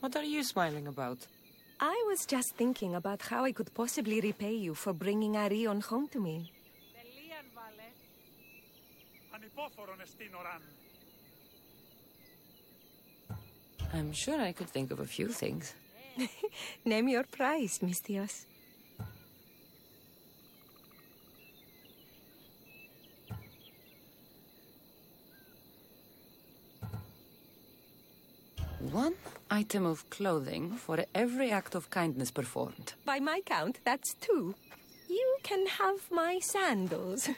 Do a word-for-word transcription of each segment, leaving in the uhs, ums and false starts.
What are you smiling about? I was just thinking about how I could possibly repay you for bringing Arion home to me. I'm sure I could think of a few things. Name your price, Mistios. One item of clothing for every act of kindness performed. By my count, that's two. You can have my sandals.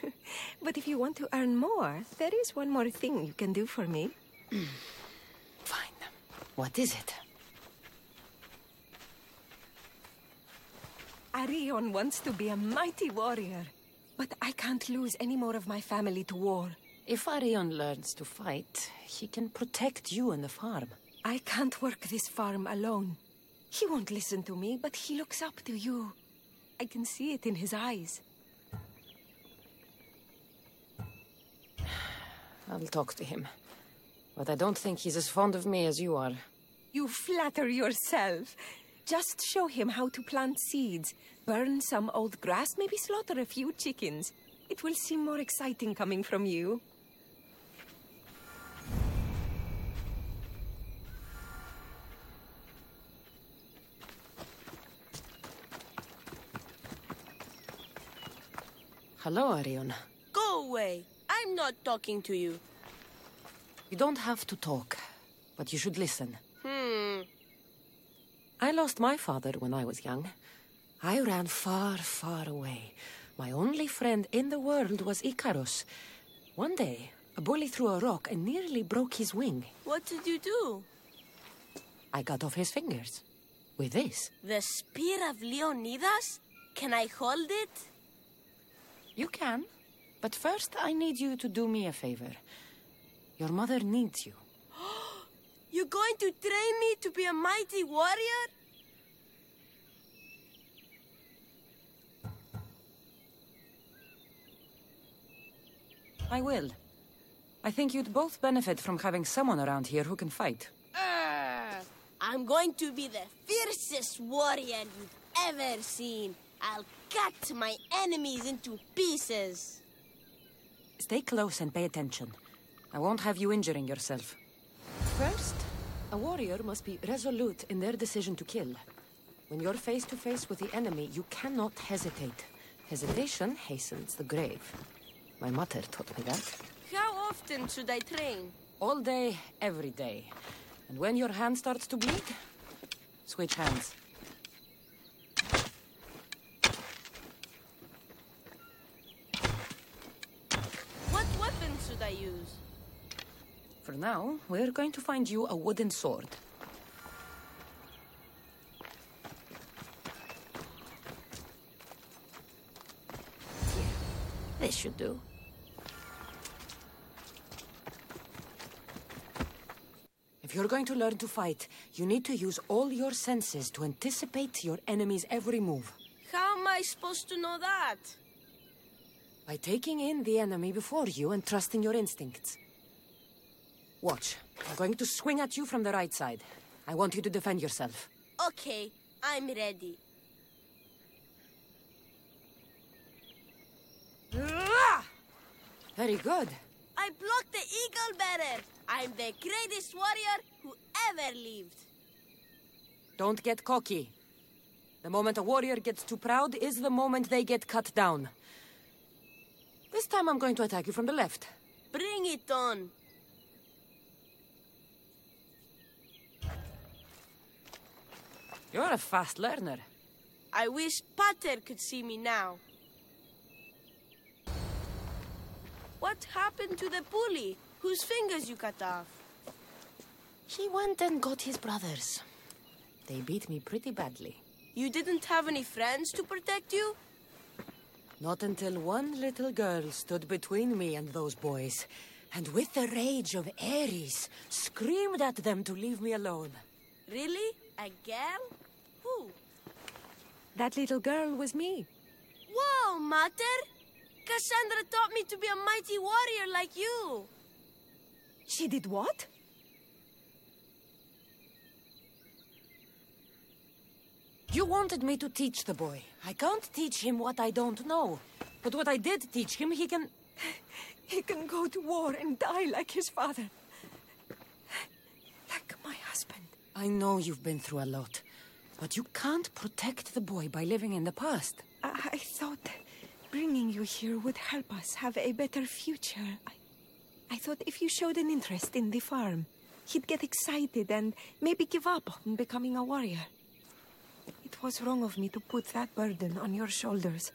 But if you want to earn more, there is one more thing you can do for me. Fine. What is it? Arion wants to be a mighty warrior, but I can't lose any more of my family to war. If Arion learns to fight, he can protect you and the farm. I can't work this farm alone. He won't listen to me, but he looks up to you. I can see it in his eyes. I'll talk to him. But I don't think he's as fond of me as you are. You flatter yourself. Just show him how to plant seeds, burn some old grass, maybe slaughter a few chickens. It will seem more exciting coming from you. Hello, Arion. Go away. I'm not talking to you. You don't have to talk, but you should listen. Hmm. I lost my father when I was young. I ran far, far away. My only friend in the world was Icarus. One day, a bully threw a rock and nearly broke his wing. What did you do? I cut off his fingers. With this. The spear of Leonidas? Can I hold it? You can, but first I need you to do me a favor. Your mother needs you. You're going to train me to be a mighty warrior? I will. I think you'd both benefit from having someone around here who can fight. Uh, I'm going to be the fiercest warrior you've ever seen. I'll cut my enemies into pieces. Stay close and pay attention. I won't have you injuring yourself. First, a warrior must be resolute in their decision to kill. When you're face to face with the enemy, you cannot hesitate. Hesitation hastens the grave. My mother taught me that. How often should I train? All day, every day. And when your hand starts to bleed, switch hands. I use? For now, we're going to find you a wooden sword. Here, this should do. If you're going to learn to fight, you need to use all your senses to anticipate your enemy's every move. How am I supposed to know that? By taking in the enemy before you and trusting your instincts. Watch. I'm going to swing at you from the right side. I want you to defend yourself. Okay, I'm ready. Very good. I blocked the Eagle Bearer. I'm the greatest warrior who ever lived. Don't get cocky. The moment a warrior gets too proud is the moment they get cut down. This time I'm going to attack you from the left. Bring it on! You're a fast learner. I wish Pater could see me now. What happened to the bully whose fingers you cut off? He went and got his brothers. They beat me pretty badly. You didn't have any friends to protect you? Not until one little girl stood between me and those boys, and with the rage of Ares, screamed at them to leave me alone. Really? A girl? Who? That little girl was me. Whoa, Mater! Cassandra taught me to be a mighty warrior like you! She did what? You wanted me to teach the boy. I can't teach him what I don't know. But what I did teach him, he can... He can go to war and die like his father. Like my husband. I know you've been through a lot. But you can't protect the boy by living in the past. I, I thought bringing you here would help us have a better future. I, I thought if you showed an interest in the farm, he'd get excited and maybe give up on becoming a warrior. It was wrong of me to put that burden on your shoulders.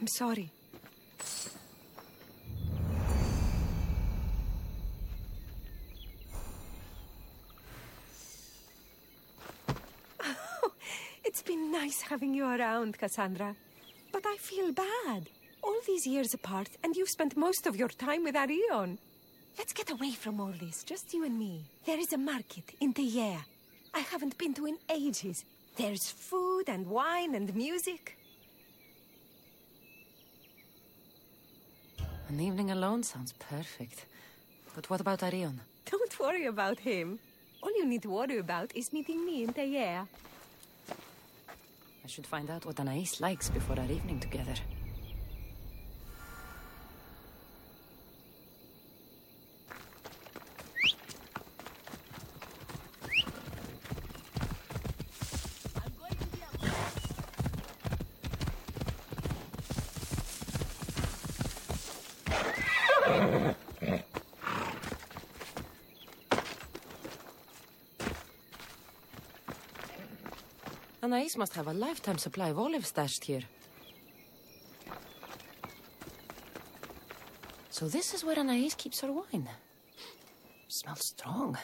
I'm sorry. Oh, it's been nice having you around, Cassandra. But I feel bad. All these years apart, and you've spent most of your time with Arion. Let's get away from all this, just you and me. There is a market in Tegea. I haven't been to in ages. There's food and wine and music. An evening alone sounds perfect. But what about Arion? Don't worry about him. All you need to worry about is meeting me in Tegea. I should find out what Anaïs likes before our evening together. Anaïs must have a lifetime supply of olives stashed here. So this is where Anaïs keeps her wine. Smells strong.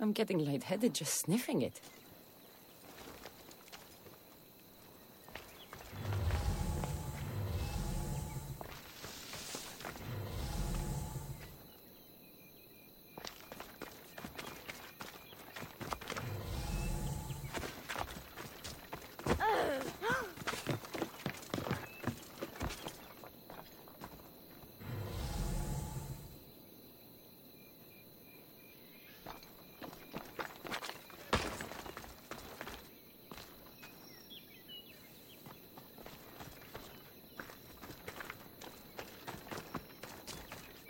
I'm getting lightheaded just sniffing it.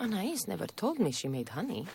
Anaïs never told me she made honey.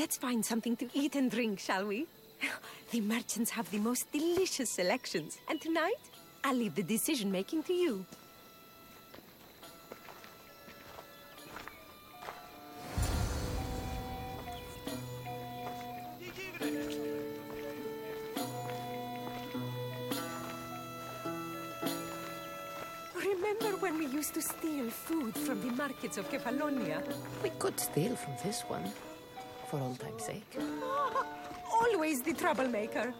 Let's find something to eat and drink, shall we? The merchants have the most delicious selections. And tonight, I'll leave the decision-making to you. Remember when we used to steal food from the markets of Cephalonia? We could steal from this one, for all time's sake. Always the troublemaker.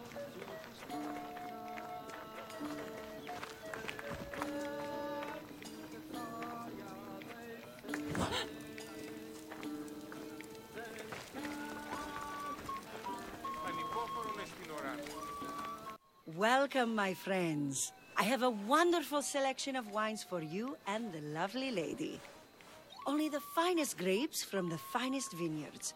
Welcome, my friends. I have a wonderful selection of wines for you and the lovely lady. Only the finest grapes from the finest vineyards.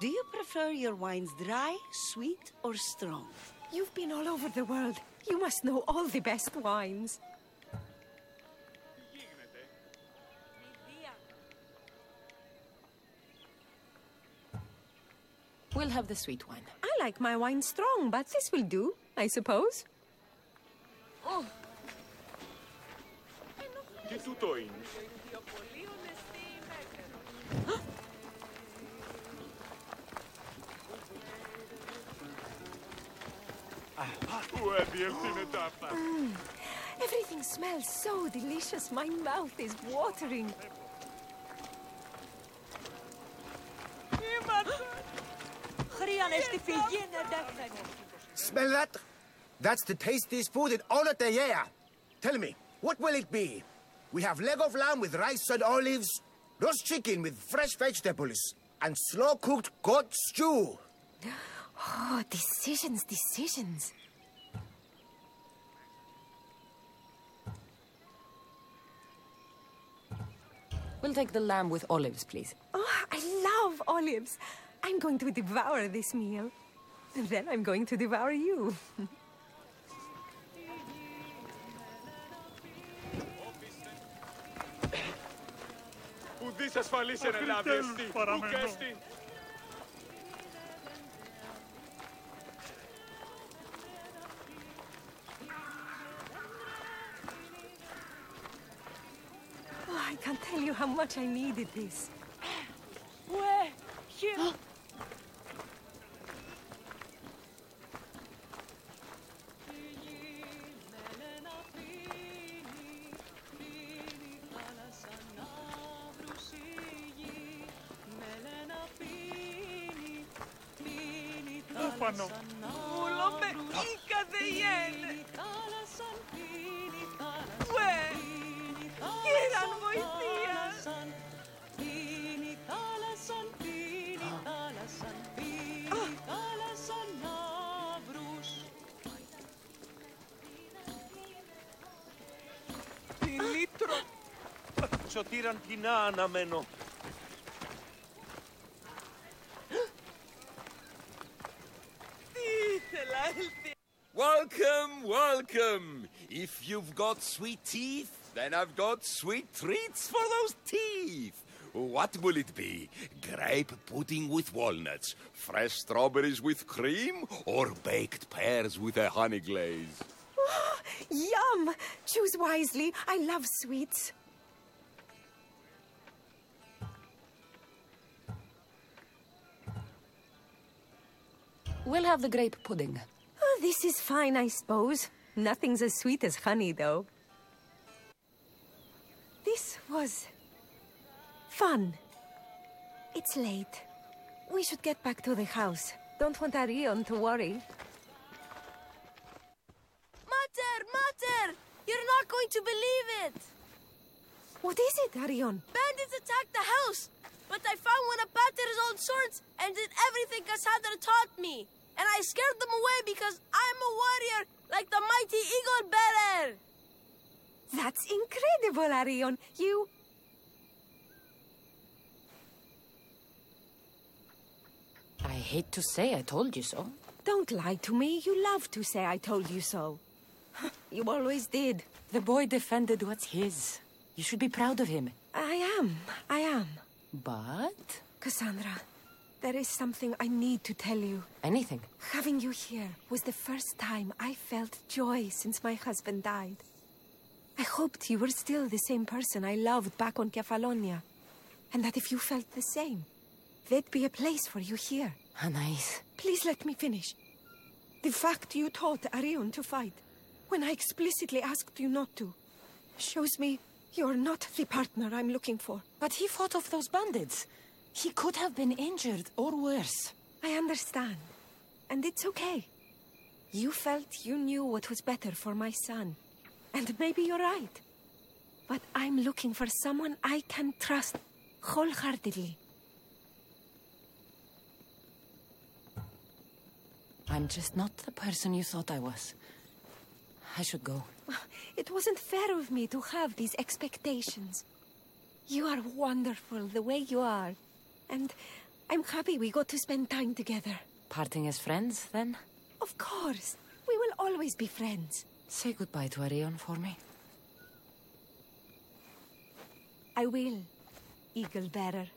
Do you prefer your wines dry, sweet, or strong? You've been all over the world. You must know all the best wines. We'll have the sweet one. I like my wine strong, but this will do, I suppose. Oh. Mm. Everything smells so delicious. My mouth is watering. Smell that? That's the tastiest food in all of Tegea. Tell me, what will it be? We have leg of lamb with rice and olives, roast chicken with fresh vegetables, and slow-cooked goat stew. Oh, decisions, decisions. We'll take the lamb with olives, please. Oh, I love olives. I'm going to devour this meal. And then I'm going to devour you. I can't tell you how much I needed this. Where? Here. Σωτήραν κοινά αναμένω. Welcome, welcome. If you've got sweet teeth, then I've got sweet treats for those teeth. What will it be? Grape pudding with walnuts, fresh strawberries with cream, or baked pears with a honey glaze? Oh, yum! Choose wisely. I love sweets. We'll have the grape pudding. Oh, this is fine, I suppose. Nothing's as sweet as honey, though. This was fun. It's late. We should get back to the house. Don't want Arion to worry. Mater! Mater! You're not going to believe it! What is it, Arion? Bandits attacked the house! But I found one of Pater's old swords and did everything Cassandra taught me. And I scared them away because I'm a warrior like the mighty Eagle Bearer. That's incredible, Arion. You... I hate to say I told you so. Don't lie to me. You love to say I told you so. You always did. The boy defended what's his. You should be proud of him. I am. I am. But... Cassandra, There is something I need to tell you. Anything? Having you here was the first time I felt joy since my husband died. I hoped you were still the same person I loved back on Cephalonia. And that if you felt the same, there'd be a place for you here. Anaïs. Please let me finish. The fact you taught Arion to fight, when I explicitly asked you not to, shows me you're not the partner I'm looking for. But he fought off those bandits. He could have been injured, or worse. I understand. And it's okay. You felt you knew what was better for my son. And maybe you're right. But I'm looking for someone I can trust wholeheartedly. I'm just not the person you thought I was. I should go. It wasn't fair of me to have these expectations. You are wonderful the way you are. And I'm happy we got to spend time together. Parting as friends, then? Of course. We will always be friends. Say goodbye to Arion for me. I will, Eagle Bearer.